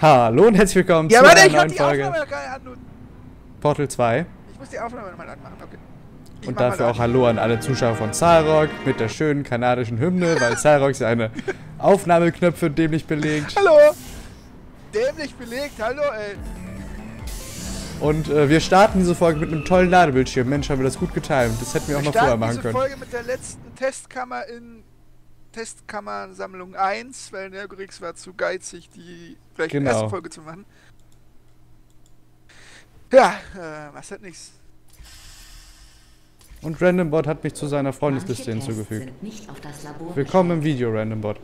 Hallo und herzlich willkommen zu einer neuen Folge Portal 2. Ich muss die Aufnahme nochmal anmachen, okay. Und dafür auch Hallo an alle Zuschauer von Zalrock mit der schönen kanadischen Hymne, weil Zalrock seine Aufnahmeknöpfe dämlich belegt. Hallo! Dämlich belegt, hallo ey! Und wir starten diese Folge mit einem tollen Ladebildschirm. Mensch, haben wir das gut getimt. Das hätten wir auch noch vorher machen können. Wir starten diese Folge mit der letzten Testkammer in... Testkammern-Sammlung 1, weil Nergorix war zu geizig, die gleich in der ersten Folge zu machen. Ja, was hat nichts. Und Randombot hat mich zu seiner Freundesliste hinzugefügt. Willkommen im Video, Randombot.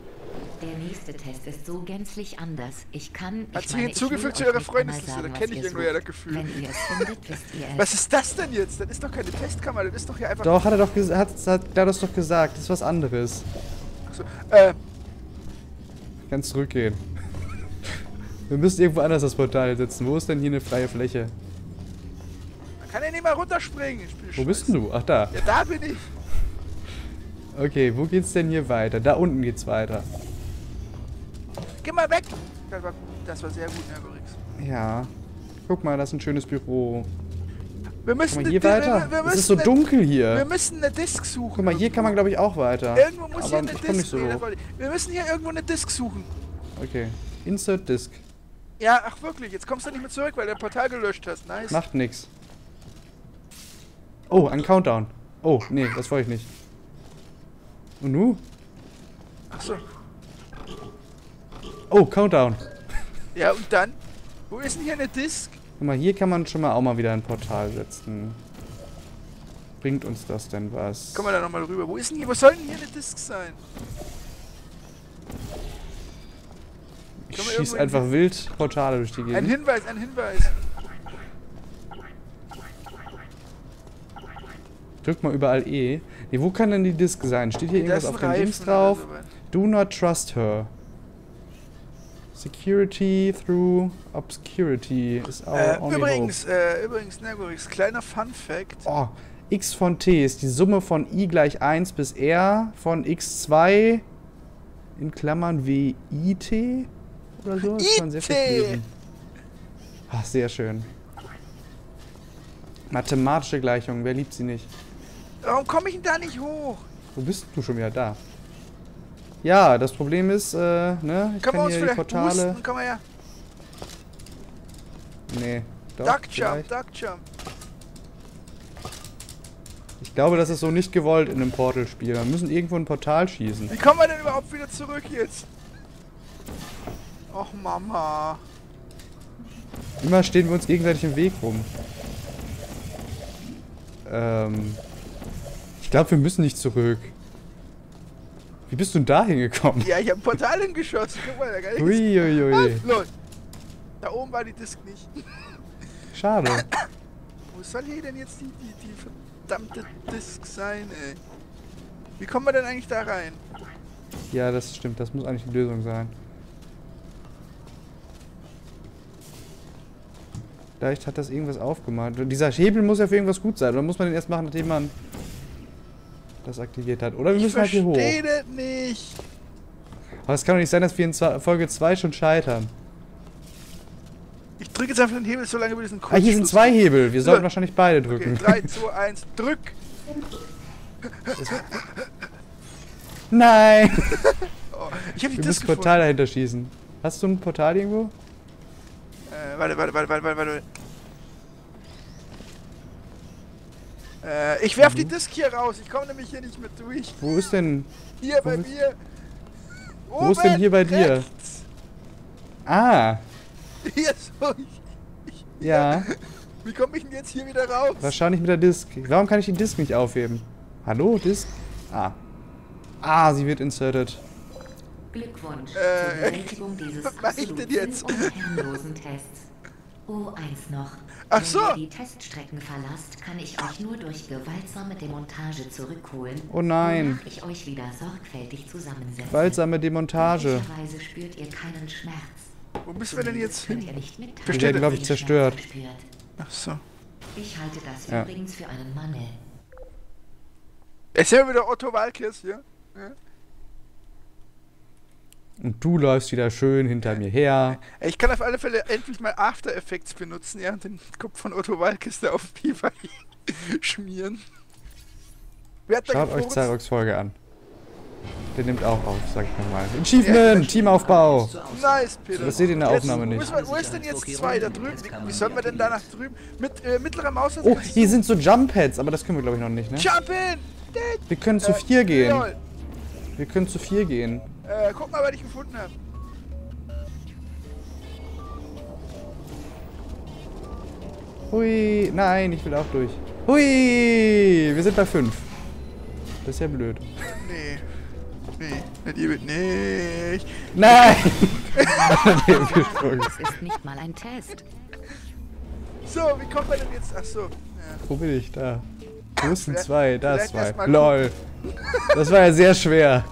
Der nächste Test ist so gänzlich anders. Ich kann... Hat sie hinzugefügt zu ihrer Freundesliste? Da kenne ich irgendwie ja das Gefühl. Wenn ihr es findet, wisst ihr es. Was ist das denn jetzt? Das ist doch keine Testkammer, das ist doch hier einfach... Doch, hat er doch gesagt. Hat das doch gesagt. Das ist was anderes. So, Ganz zurückgehen. Wir müssen irgendwo anders das Portal setzen. Wo ist denn hier eine freie Fläche? Man kann ja nicht mal runterspringen. Wo bist denn du? Ach, da. Ja, da bin ich. Okay, wo geht's denn hier weiter? Da unten geht's weiter. Geh mal weg! Das war sehr gut, Nergorix. Ja. Guck mal, das ist ein schönes Büro. Wir müssen mal, hier weiter. Es ist so dunkel hier. Wir müssen eine Disk suchen. Guck mal, hier kann man glaube ich auch weiter. Irgendwo muss hier eine Disk suchen. Wir müssen hier irgendwo eine Disk suchen. Okay. Insert Disk. Ja, ach wirklich. Jetzt kommst du nicht mehr zurück, weil du ein Portal gelöscht hast. Nice. Macht nix. Oh, ein Countdown. Oh, nee, das wollte ich nicht. Und nu? Ach so. Oh, Countdown. Ja, und dann? Wo ist denn hier eine Disk? Guck mal, hier kann man schon mal auch mal wieder ein Portal setzen. Bringt uns das denn was? Kommen wir da nochmal rüber. Wo ist denn hier? Was soll denn hier eine Disk sein? Ich schieß einfach wild Portale durch die Gegend. Ein Hinweis, ein Hinweis. Drück mal überall E. Nee, wo kann denn die Disk sein? Steht hier irgendwas auf dem Dings drauf? Do not trust her. Security through Obscurity ist auch übrigens, Nergorix, kleiner Fun Fact. Oh, x von t ist die Summe von i gleich 1 bis r von x2 in Klammern w i t oder so. Das kann man sehr viel lesen. Ach, sehr schön. Mathematische Gleichung, wer liebt sie nicht? Warum komme ich denn da nicht hoch? Wo bist du schon wieder da? Ja, das Problem ist, ne? Ich kann hier die Portale... Husten, komm mal her. Nee, doch, Duckjump, Duckjump. Ich glaube, das ist so nicht gewollt in einem Portal-Spiel. Wir müssen irgendwo ein Portal schießen. Wie kommen wir denn überhaupt wieder zurück jetzt? Och, Mama. Immer stehen wir uns gegenseitig im Weg rum. Ich glaube, wir müssen nicht zurück. Wie bist du denn da hingekommen? Ja, ich hab ein Portal hingeschossen. Guck mal, da gar nichts. Uiuiui. Los. Da oben war die Disk nicht. Schade. Wo soll hier denn jetzt die verdammte Disk sein, ey? Wie kommen wir denn eigentlich da rein? Ja, das stimmt. Das muss eigentlich die Lösung sein. Vielleicht hat das irgendwas aufgemacht. Und dieser Hebel muss ja für irgendwas gut sein. Oder muss man den erst machen, nachdem man... das aktiviert hat. Oder wir müssen halt hier hoch. Ich verstehe das nicht. Aber es kann doch nicht sein, dass wir in Folge 2 schon scheitern. Ich drücke jetzt einfach den Hebel, solange wir diesen Kurzschluss... Ah, hier sind zwei Hebel. Wir sollten wahrscheinlich beide drücken. Okay, 3, 2, 1, drück! Nein! Oh, ich hab die Disk gefunden. Wir müssen ein Portal dahinter schießen. Hast du ein Portal irgendwo? Warte. Ich werf die Disk hier raus, ich komme nämlich hier nicht mit durch. Wo ist denn... Hier bei mir. Wo ist denn hier bei dir? Ah. Hier so. Ja. Wie komme ich denn jetzt hier wieder raus? Wahrscheinlich mit der Disk. Warum kann ich die Disk nicht aufheben? Hallo, Disk? Ah. Ah, sie wird inserted. Glückwunsch zur Bewältigung dieses absoluten herrenlosen Tests. Oh, eins noch. Ach so. Wenn ihr die Teststrecken verlasst, kann ich euch nur durch gewaltsame Demontage zurückholen. Oh nein. Wonach ich euch wieder sorgfältig zusammensetze. Gewaltsame Demontage. Möglicherweise spürt ihr keinen Schmerz. Wo müssen wir denn jetzt hin? Wir werden, glaube ich, zerstört. Ach so. Ich halte das übrigens für einen Mangel. Ist ja wieder Otto Waalkes hier. Ja? Und du läufst wieder schön hinter mir her. Ich kann auf alle Fälle endlich mal After Effects benutzen, ja, und den Kopf von Otto Waalkes da auf Piva schmieren. Wer hat da Schaut euch Zalrocks Folge an. Der nimmt auch auf, sag ich mal. Achievement, Teamaufbau. Nice, Peter. Das seht ihr in der Aufnahme nicht. Wo ist denn jetzt 2 da drüben? Wie sollen wir denn da nach drüben? Mit mittlerer Maus... Oh, hier sind so Jump-Pads, aber das können wir glaube ich noch nicht, ne? Jump-In! Wir können zu 4 gehen. Lol. Wir können zu 4 gehen. Guck mal, was ich gefunden habe. Hui, nein, ich will auch durch. Hui, wir sind bei 5. Das ist ja blöd. Nee. Nee. Nein! Das ist nicht mal ein Test. So, wie kommt man denn jetzt? Ach so. Ja. Wo bin ich? Da. Wo ist denn 2? Da ist 2. LOL. Das war ja sehr schwer.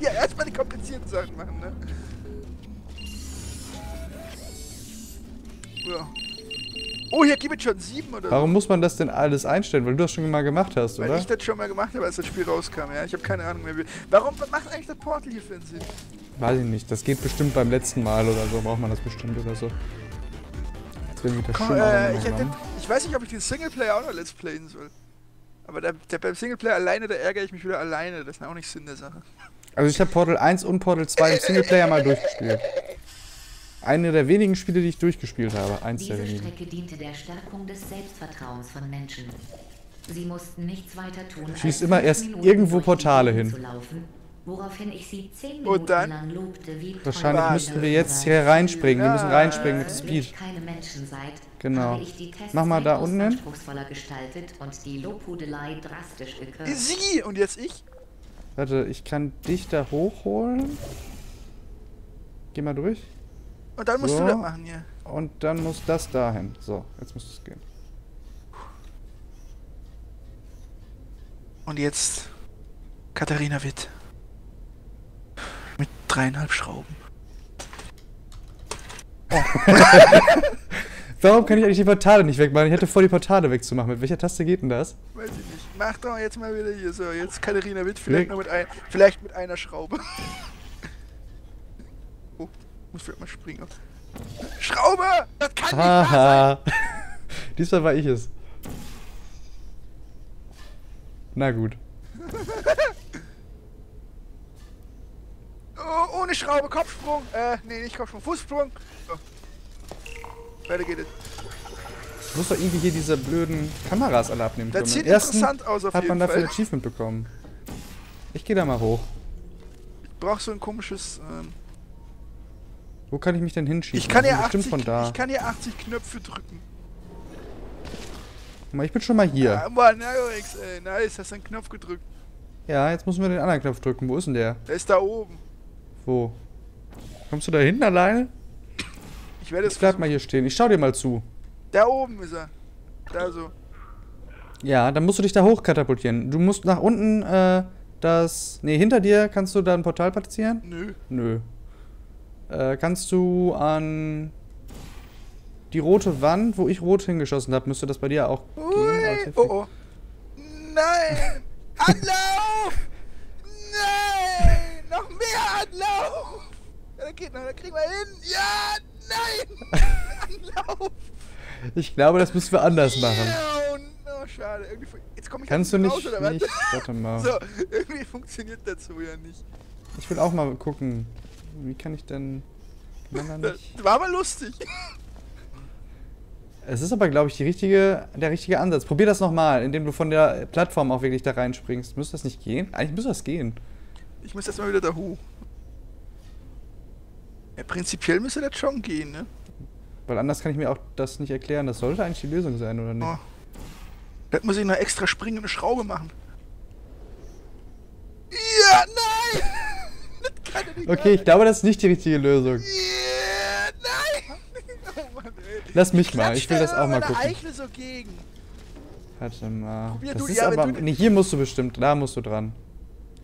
Ja, erstmal die komplizierten Sachen machen, ne? Ja. Oh, hier gibt es schon 7 oder so. Warum muss man das denn alles einstellen? Weil du das schon mal gemacht hast, oder? Weil ich das schon mal gemacht habe, als das Spiel rauskam, ja. Ich habe keine Ahnung mehr. Warum macht eigentlich das Portal hier für einen Sinn? Weiß ich nicht. Das geht bestimmt beim letzten Mal oder so. Braucht man das bestimmt oder so. Jetzt will ich das schon ich weiß nicht, ob ich den Singleplayer auch noch let's playen soll. Aber beim Singleplayer alleine, da ärgere ich mich wieder alleine. Das ist auch nicht Sinn der Sache. Also ich habe Portal 1 und Portal 2 im Singleplayer mal durchgespielt. Eine der wenigen Spiele, die ich durchgespielt habe. Diese Strecke diente der Stärkung des Selbstvertrauens von Menschen. Sie mussten nichts weiter tun, als schießt immer erst irgendwo Portale hin. Woraufhin ich sie 10 Minuten lang lobte, wie wahrscheinlich müssten wir jetzt hier reinspringen. Ja. Wir müssen reinspringen mit Speed. Keine Menschen seid, genau. Mach mal da unten hin. Und die Lobhudelei drastisch gekürzt. Sie und jetzt ich. Warte, ich kann dich da hochholen. Geh mal durch. Und dann musst du das machen, ja. Und dann muss das dahin. So, jetzt muss es gehen. Und jetzt Katarina Witt. Mit 3,5 Schrauben. Oh. Warum kann ich eigentlich die Portale nicht wegmachen? Ich hätte vor, die Portale wegzumachen. Mit welcher Taste geht denn das? Weiß ich nicht. Mach doch jetzt mal wieder hier so. Jetzt Katarina Witt, vielleicht nur vielleicht mit einer Schraube. Oh. Muss vielleicht mal springen. Schraube! Das kann nicht wahr sein! Diesmal war ich es. Na gut. Oh, ohne Schraube, Kopfsprung. Nee, nicht Kopfsprung, Fußsprung. So. Weiter geht es. Ich muss doch irgendwie hier diese blöden Kameras alle abnehmen können. Das sieht interessant aus auf jeden Fall. Hat man dafür ein Achievement bekommen. Ich gehe da mal hoch. Ich brauch so ein komisches... Wo kann ich mich denn hinschieben? Ich kann hier 80 Knöpfe drücken. Guck mal, ich bin schon mal hier. Ah, Mann, Nergorix, ey. Nice, hast du einen Knopf gedrückt. Ja, jetzt müssen wir den anderen Knopf drücken. Wo ist denn der? Der ist da oben. Wo? Kommst du da hinten alleine? Ich werde es. Ich bleib mal hier stehen. Ich schau dir mal zu. Da oben ist er. Da so. Ja, dann musst du dich da hochkatapultieren. Du musst nach unten, nee, hinter dir kannst du da ein Portal platzieren? Nö. Nö. Kannst du an die rote Wand, wo ich rot hingeschossen habe, müsste das bei dir auch gehen? Oh, oh. Nein! Anlauf! Nein! Noch mehr Anlauf! Ja, das geht noch, da kriegen wir hin! Ja! Nein! Anlauf! Ich glaube, das müssen wir anders machen. Oh, schade. Irgendwie, jetzt komme ich raus, oder was? Warte mal. So, irgendwie funktioniert das so ja nicht. Ich will auch mal gucken. Wie kann ich denn... Das war aber lustig. Es ist aber, glaube ich, der richtige Ansatz. Probier das nochmal, indem du von der Plattform auch wirklich da reinspringst. Müsste das nicht gehen? Eigentlich müsste das gehen. Ich muss erstmal wieder da hoch. Ja, prinzipiell müsste das schon gehen, ne? Weil anders kann ich mir auch das nicht erklären. Das sollte eigentlich die Lösung sein, oder nicht? Oh. Das muss ich noch extra springende Schraube machen. Ja, nein! Okay, ich glaube, das ist nicht die richtige Lösung. Yeah, nein! Oh Mann, ey. Lass mich mal, ich will das auch mal gucken. Eichel so gegen. Warte mal. Probier das nee, hier musst du bestimmt, da musst du dran.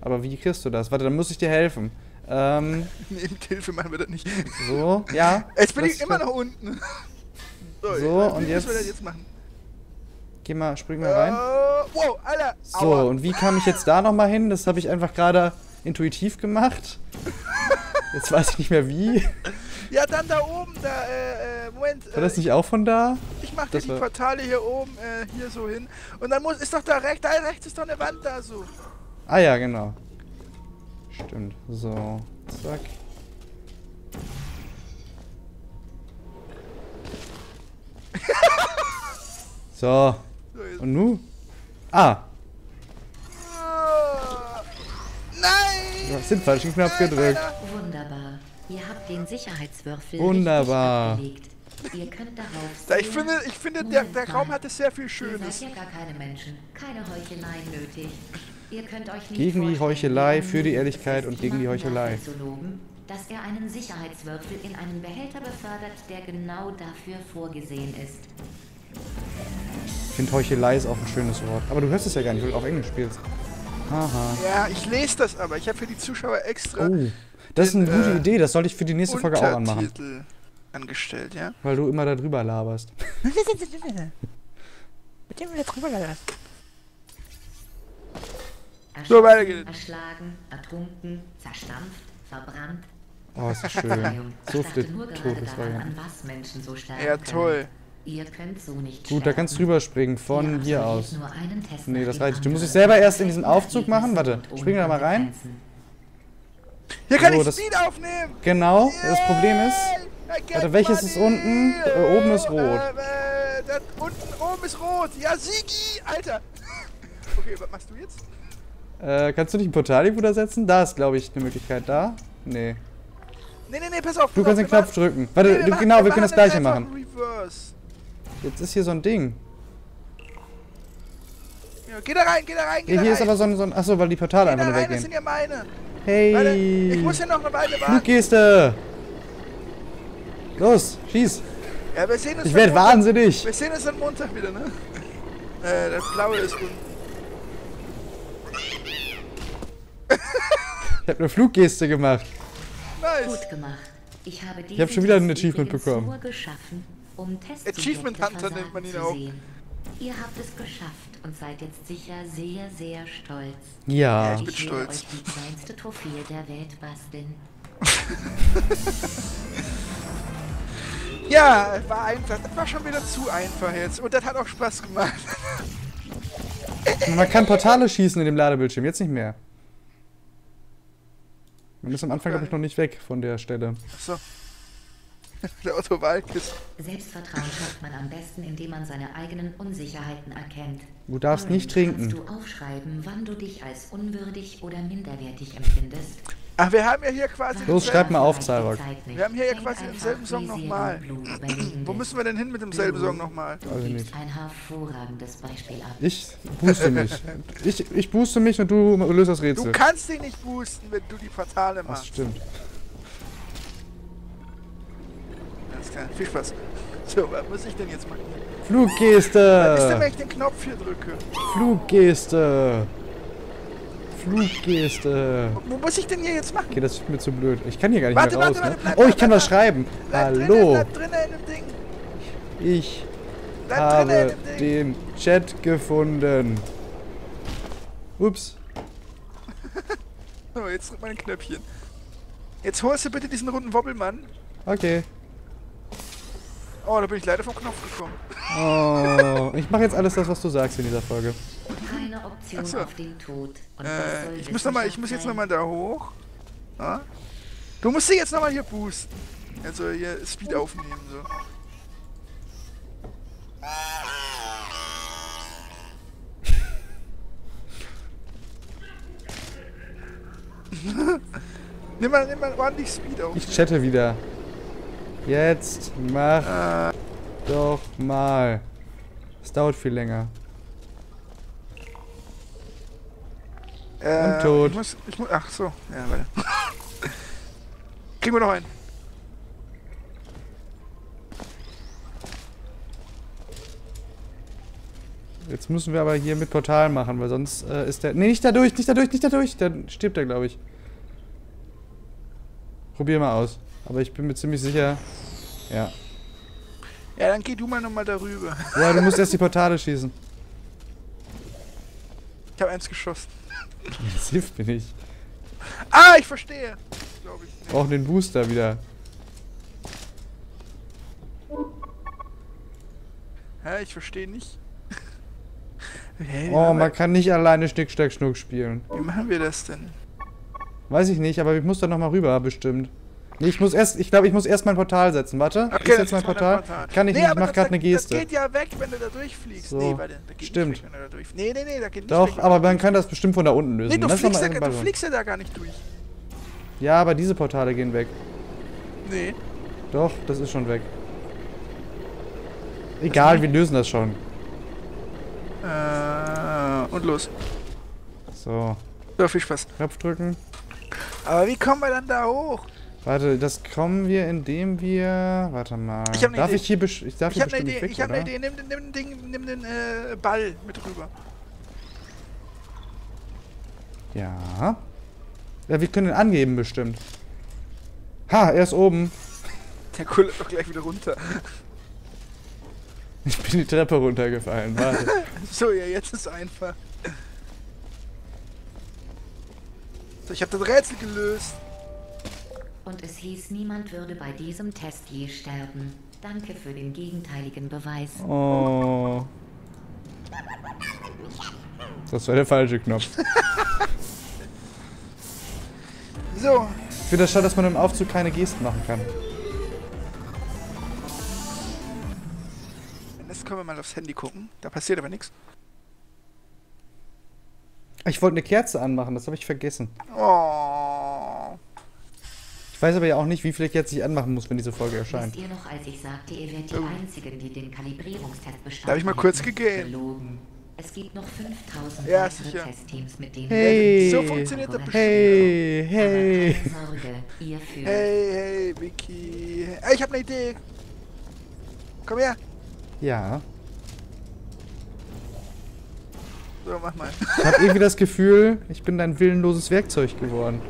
Aber wie kriegst du das? Warte, dann muss ich dir helfen. Nee, mit Hilfe machen wir das nicht. So, ja. Jetzt bin ich immer nach unten. So, und jetzt... Wie müssen wir das jetzt machen? Geh mal, spring mal rein. Wow, Alter! So, und wie kam ich jetzt da nochmal hin? Das habe ich einfach gerade... intuitiv gemacht. Jetzt weiß ich nicht mehr wie. Ja, dann da oben, da, Moment. War das nicht auch von da? Ich mach dir die Portale hier oben, hier so hin. Und dann ist doch da rechts ist doch eine Wand da so. Ah ja, genau. Stimmt, so, zack. So. Und nun? Ah! Nein! Du hast den falschen Knopf gedrückt. Wunderbar. Ihr habt den Sicherheitswürfel wunderbar richtig abgelegt. Ihr könnt darauf ich finde der Raum hatte sehr viel Schönes. Seid ja gar keine Menschen. Keine Heuchelei nötig. Ihr könnt euch nicht gegen die Heuchelei, für die Ehrlichkeit und gegen die Heuchelei. Zu loben, dass er einen Sicherheitswürfel in einen Behälter befördert, der genau dafür vorgesehen ist. Ich finde Heuchelei ist auch ein schönes Wort. Aber du hörst es ja gar nicht, weil du auf Englisch spielst. Aha. Ja, ich lese das aber. Ich habe für die Zuschauer extra... Oh. Das ist eine gute Idee, das sollte ich für die nächste Folge auch anmachen. Untertitel angestellt, ja? Weil du immer da drüber laberst. Mit dem wir da drüber laberst. So, weiter geht's. Erschlagen, ertrunken, verstampft, verbrannt. Oh, ist das schön. So viele Todesvarianten. Ja, toll. Ihr könnt so nicht gut, da kannst du rüberspringen, von hier aus. Nee, das reicht. Du musst dich selber erst in diesen Aufzug machen. Warte, spring da mal rein. Hier kann ich Speed aufnehmen! Genau, yeah, das Problem ist... Warte, welches ist unten? Oben ist rot. Das unten, oben ist rot. Ja, Sigi! Alter! Okay, was machst du jetzt? Kannst du nicht ein Portal irgendwo da setzen? Da ist, glaube ich, eine Möglichkeit. Da? Nee. Nee, pass auf. Du kannst den Knopf drücken. Warte, genau, wir können das Gleiche machen. Jetzt ist hier so ein Ding. Ja, geh da rein. Hier ist aber so ein... Achso, weil die Portale einfach nur weggehen. Das sind ja meine. Hey! Warte, ich muss hier noch eine Weile warten. Fluggeste! Los, schieß! Ja, wir sehen uns ich werde wahnsinnig! Wir sehen uns am Montag wieder, ne? Das Blaue ist gut. Ich habe eine Fluggeste gemacht. Nice! Gut gemacht. Ich habe schon wieder ein Achievement bekommen. Um Achievement Hunter nennt man ihn auch. Ihr habt es geschafft und seid jetzt sicher sehr, sehr stolz. Ja, ich bin stolz. Ich will euch die kleinste Trophäe der Welt basteln. Ja, es war einfach. Das war schon wieder zu einfach jetzt. Und das hat auch Spaß gemacht. Man kann Portale schießen in dem Ladebildschirm, jetzt nicht mehr. Man ist am Anfang, glaube ich, noch nicht weg von der Stelle. Achso. Der Otto Waalkes. Selbstvertrauen schafft man am besten, indem man seine eigenen Unsicherheiten erkennt. Du darfst nicht trinken. Kannst du aufschreiben, wann du dich als unwürdig oder minderwertig empfindest? Ach, wir haben ja hier quasi... Los, schreib mal auf, Zalrock. Wir haben hier ja quasi denselben Song nochmal. Wo müssen wir denn hin mit demselben Song nochmal? Also nicht. Ein hervorragendes Beispiel ab. Ich booste mich. Ich booste mich und du löst das Rätsel. Du kannst dich nicht boosten, wenn du die Portale machst. Das stimmt. Viel Spaß. So, was muss ich denn jetzt machen? Fluggeste! Was ist denn, wenn ich den Knopf hier drücke? Fluggeste! Wo muss ich denn hier jetzt machen? Okay, das ist mir zu blöd. Ich kann hier gar nicht mehr raus. Oh, ich kann was schreiben. Hallo! Bleib drinnen in dem Ding! Ich habe den Chat gefunden. Ups. So, jetzt drück mal ein Knöpfchen. Jetzt holst du bitte diesen runden Wobbelmann. Okay. Oh, da bin ich leider vom Knopf gekommen. Oh, ich mache jetzt alles das, was du sagst in dieser Folge. Keine Option auf den Tod. Und ich muss jetzt nochmal da hoch. Ja? Du musst sie jetzt nochmal hier boosten. Also hier Speed aufnehmen. So. nimm mal ordentlich Speed auf. Ich chatte wieder. Jetzt mach doch mal. Es dauert viel länger. Und tot. Ich muss, ach so, ja, warte. Kriegen wir noch einen. Jetzt müssen wir aber hier mit Portal machen, weil sonst ist der... Nee, nicht dadurch. Dann stirbt er, glaube ich. Probier mal aus. Aber ich bin mir ziemlich sicher, ja. Ja, dann geh du mal nochmal darüber. Ja, du musst erst die Portale schießen. Ich habe eins geschossen. Jetzt hilft mir nicht. Ah, ich verstehe. So. Brauchen den Booster wieder. Hä, ich verstehe nicht. Hey, oh, man kann nicht alleine Schnick, Schnack, Schnuck spielen. Wie machen wir das denn? Weiß ich nicht, aber ich muss da nochmal rüber, bestimmt. Nee, ich glaube, ich muss erst mein Portal setzen. Warte, okay, ich setze mein Portal. Kann ich nicht, ich mach grad eine Geste. Das geht ja weg, wenn du da durchfliegst. So. Nee, warte, da geht nicht weg, wenn du da durchfliegst. Nee, nee, nee, da geht nicht weg. Doch, aber man kann das bestimmt von da unten lösen. Nee, du fliegst ja da gar nicht durch. Ja, aber diese Portale gehen weg. Nee. Doch, das ist schon weg. Egal, wir lösen das schon. Und los. So. So, viel Spaß. Knopf drücken. Aber wie kommen wir dann da hoch? Warte, das kommen wir, indem wir... Warte mal. Ich hab ne Idee. Ich hab ne Idee. Nimm den Ball mit rüber. Ja. Ja, wir können ihn angeben bestimmt. Ha, er ist oben. Der kullert doch gleich wieder runter. Ich bin die Treppe runtergefallen, warte. So, ja, jetzt ist es einfach. So, ich habe das Rätsel gelöst. Und es hieß, niemand würde bei diesem Test je sterben. Danke für den gegenteiligen Beweis. Oh. Das war der falsche Knopf. So. Ich finde das schade, dass man im Aufzug keine Gesten machen kann. Können wir mal aufs Handy gucken. Da passiert aber nichts. Ich wollte eine Kerze anmachen, das habe ich vergessen. Oh. Ich weiß aber ja auch nicht, wie viel ich jetzt anmachen muss, wenn diese Folge erscheint. Wisst ihr noch, als ich sagte, ihr werdet die Einzigen, die den Kalibrierungstest bestanden? Da habe ich mal kurz gegeben. Es gibt noch 5000 weitere Testteams, mit denen so funktioniert das. Hey, Vicky. Hey, ich habe eine Idee. Komm her. Ja. So, mach mal. Ich hab irgendwie das Gefühl, ich bin dein willenloses Werkzeug geworden.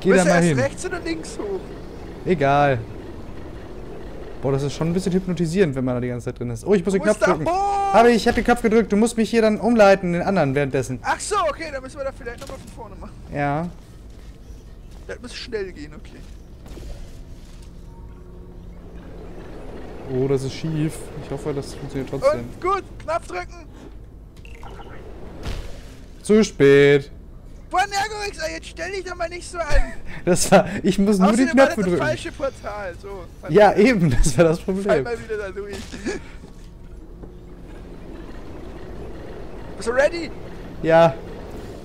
Geh da mal hin. Rechts oder links hoch? Egal. Boah, das ist schon ein bisschen hypnotisierend, wenn man da die ganze Zeit drin ist. Oh, ich muss den Knopf drücken. Ich hab den Knopf gedrückt. Du musst mich hier dann umleiten, den anderen währenddessen. Ach so, okay, dann müssen wir da vielleicht nochmal von vorne machen. Ja. Das muss schnell gehen, okay. Oh, das ist schief. Ich hoffe, das funktioniert trotzdem. Und gut, Knopf drücken. Zu spät. Boah, Nergorix, jetzt stell dich doch mal nicht so an. Das war, ich muss nur die Knöpfe drücken. Das falsche Portal. So, ja, eben, das war das Problem. Fall mal wieder da durch. Bist du ready? Ja.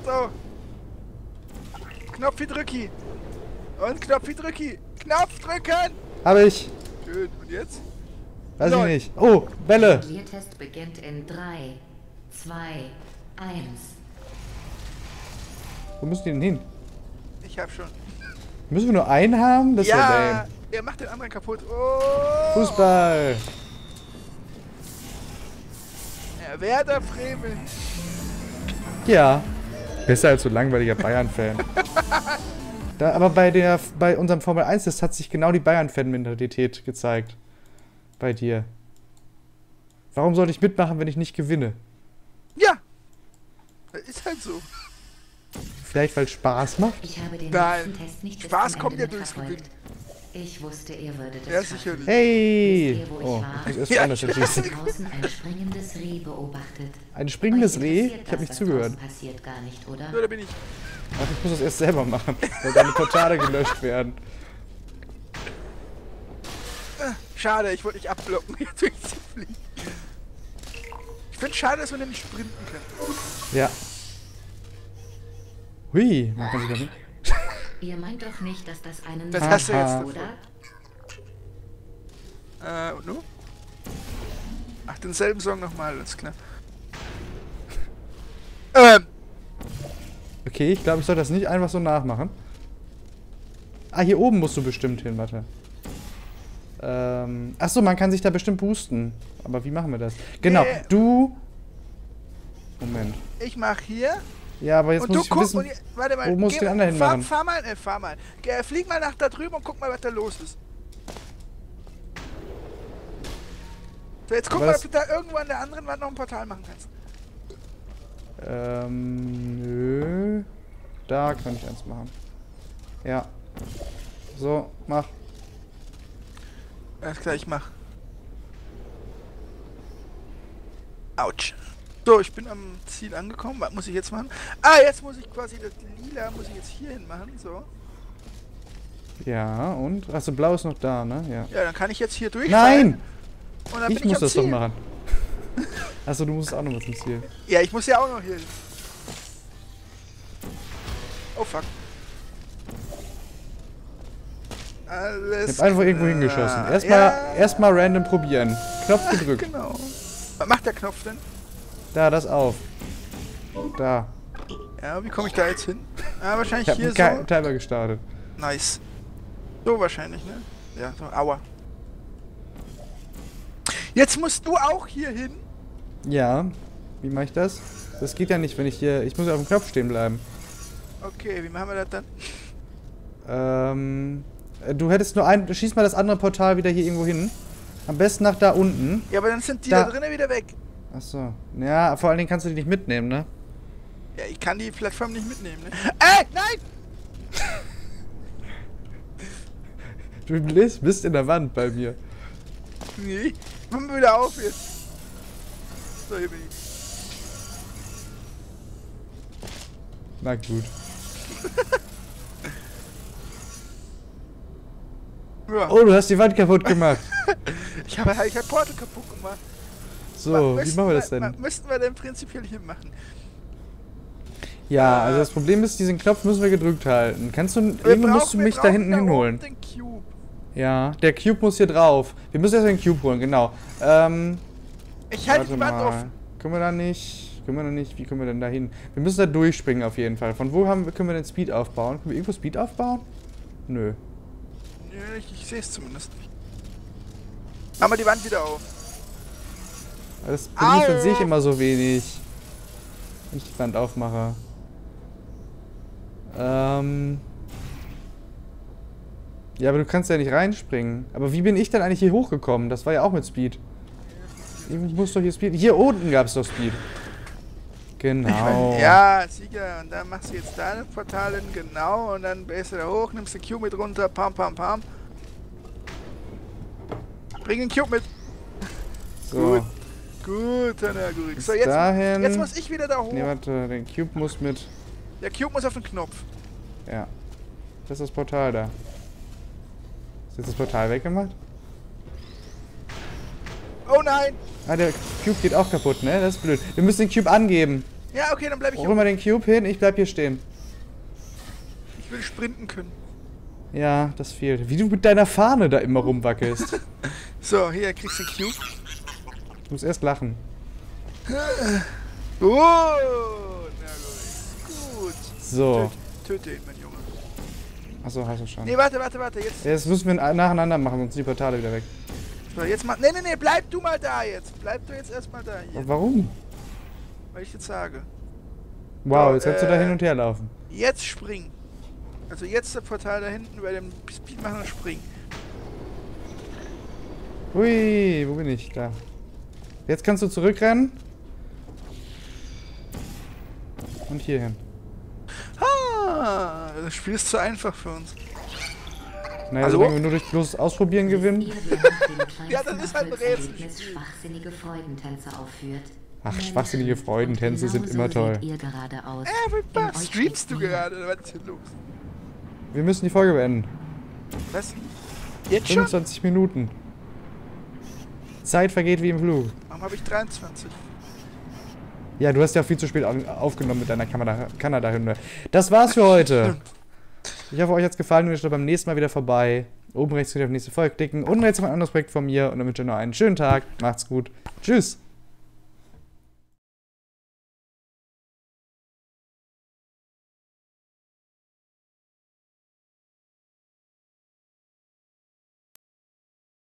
So. Knopf drücken. Und Knopf drücken. Knopf drücken. Hab ich. Schön. Und jetzt? Weiß ich nicht. Oh, Bälle! Der Klaviertest beginnt in 3, 2, 1. Wo müssen die denn hin? Ich hab schon. Müssen wir nur einen haben? Das ist ja lame. Er macht den anderen kaputt. Oh. Fußball! Ja, Werder Bremen. Ja. Besser als so langweiliger Bayern-Fan. Aber bei unserem Formel-1-Test hat sich genau die Bayern-Fan-Mentalität gezeigt. Bei dir. Warum sollte ich mitmachen, wenn ich nicht gewinne? Ja! Ist halt so. Vielleicht, weil Spaß macht? Ich habe den Test nicht Spaß kommt ja durchs Gewinnen. Ich wusste, ihr würdet es schaffen. Hey! Oh, das ist anders als ich. Ein springendes Reh beobachtet. Ein springendes Reh? Ich habe nicht zugehört. Passiert gar nicht, oder? Ja, da bin ich. Ach, ich muss das erst selber machen, weil deine Portale gelöscht werden. Schade, ich wollte nicht abblocken, hier durchzufliegen. Ich finde es schade, dass man nicht sprinten kann. Ja. Hui, man kann sich damit. Ihr meint doch nicht, dass das einen... Das hast du jetzt, oder? Und du? Ach, denselben Song nochmal, alles klar. Okay, ich glaube, ich soll das nicht einfach so nachmachen. Ah, hier oben musst du bestimmt hin, warte. Achso, man kann sich da bestimmt boosten. Aber wie machen wir das? Genau, du... Moment. Ich mach hier. Ja, aber jetzt muss ich wissen, warte mal, wo muss ich den anderen hinmachen? Fahr mal. Flieg mal nach da drüben und guck mal, was da los ist. So, jetzt guck mal, ob du da irgendwo an der anderen Wand noch ein Portal machen kannst. Nö. Da kann ich eins machen. Ja. So, mach. Alles klar, ich mach. Autsch. So, ich bin am Ziel angekommen. Was muss ich jetzt machen? Ah, jetzt muss ich quasi das Lila, muss ich jetzt hier hin machen, so. Ja, und? Achso, Blau ist noch da, ne? Ja, ja, dann kann ich jetzt hier durch. Nein! Und dann ich bin muss ich das Ziel. Doch machen. Achso, du musst auch noch was zum Ziel. Ja, ich muss ja auch noch hier hin. Oh, fuck. Alles ich hab einfach irgendwo hingeschossen. Erstmal random probieren. Knopf gedrückt. Genau. Was macht der Knopf denn? Da, das auf. Da. Ja, wie komme ich da jetzt hin? Ah, wahrscheinlich ich hier so. Ich habe einen Timer gestartet. Nice. So wahrscheinlich, ne? Ja, so. Aua. Jetzt musst du auch hier hin. Ja. Wie mache ich das? Das geht ja nicht, wenn ich hier... Ich muss auf dem Knopf stehen bleiben. Okay, wie machen wir das dann? Du hättest nur ein... Schieß mal das andere Portal wieder hier irgendwo hin. Am besten nach da unten. Ja, aber dann sind die da drinnen wieder weg. Achso. Ja, vor allen Dingen kannst du die nicht mitnehmen, ne? Ja, ich kann die Plattform nicht mitnehmen, ne? Nein! Du bist in der Wand bei mir. Nee, komm wieder auf jetzt. So, hier bin ich. Na gut. Ja. Oh, du hast die Wand kaputt gemacht. Ich habe halt ein Portal kaputt gemacht. So, wie machen wir das denn? Müssten wir denn prinzipiell hier machen? Ja, also das Problem ist, diesen Knopf müssen wir gedrückt halten. Musst du mich da hinten hinholen. Den Cube. Ja, der Cube muss hier drauf. Wir müssen erst den Cube holen, genau. Ich halte die Wand offen. Können wir da nicht? Wie können wir denn da hin? Wir müssen da durchspringen auf jeden Fall. Von wo können wir denn Speed aufbauen? Können wir irgendwo Speed aufbauen? Nö. Nö, ich sehe es zumindest nicht. Machen wir die Wand wieder auf. Das dann sehe ich immer so wenig. Wenn ich die Wand aufmache. Ja, aber du kannst ja nicht reinspringen. Aber wie bin ich denn eigentlich hier hochgekommen? Das war ja auch mit Speed. Ich muss doch hier Speed... Hier unten gab es doch Speed. Genau. Ja, Sieger. Und dann machst du jetzt deine Portale hin, genau. Und dann bist du da hoch, nimmst den Cube mit runter. Pam, pam, pam. Bring den Cube mit. So. Gut. Gut, Herr Nergorix. So, jetzt muss ich wieder da hoch. Nee, warte, den Cube muss mit... Der Cube muss auf den Knopf. Ja. Das ist das Portal da. Ist jetzt das Portal weggemacht? Oh nein! Ah, der Cube geht auch kaputt, ne? Das ist blöd. Wir müssen den Cube angeben. Ja, okay, dann bleib ich hier. Hol mal den Cube hin, ich bleib hier stehen. Ich will sprinten können. Ja, das fehlt. Wie du mit deiner Fahne da immer rumwackelst. So, hier, kriegst du den Cube. Ich muss erst lachen. Oh, na gut. So. Töte ihn, mein Junge. Achso, hast du schon. Nee, warte. Jetzt müssen wir nacheinander machen, sonst sind die Portale wieder weg. So, jetzt mal. Nee, bleib du mal da jetzt. Bleib du jetzt erstmal da hier. Warum? Weil ich jetzt sage. Wow, so, jetzt kannst du da hin und her laufen. Jetzt springen. Also jetzt das Portal da hinten über dem Speed machen und springen. Hui, wo bin ich? Da. Jetzt kannst du zurückrennen. Und hier hin. Ah, das Spiel ist zu einfach für uns. Naja, also wenn wir nur durch bloßes Ausprobieren gewinnen. Ja, das ist halt ein Rätsel. Ach, schwachsinnige Freudentänze sind immer toll. Streamst du gerade? Was ist denn los? Wir müssen die Folge beenden. Was? Jetzt schon? 25 Minuten. Zeit vergeht wie im Flug. Warum habe ich 23? Ja, du hast ja viel zu spät aufgenommen mit deiner Kanada-Hymne. Das war's für heute. Ich hoffe, euch hat's gefallen und ihr schaut beim nächsten Mal wieder vorbei. Oben rechts könnt ihr auf nächste Folge klicken. Unten rechts noch ein anderes Projekt von mir und dann wünsche ich euch noch einen schönen Tag. Macht's gut. Tschüss.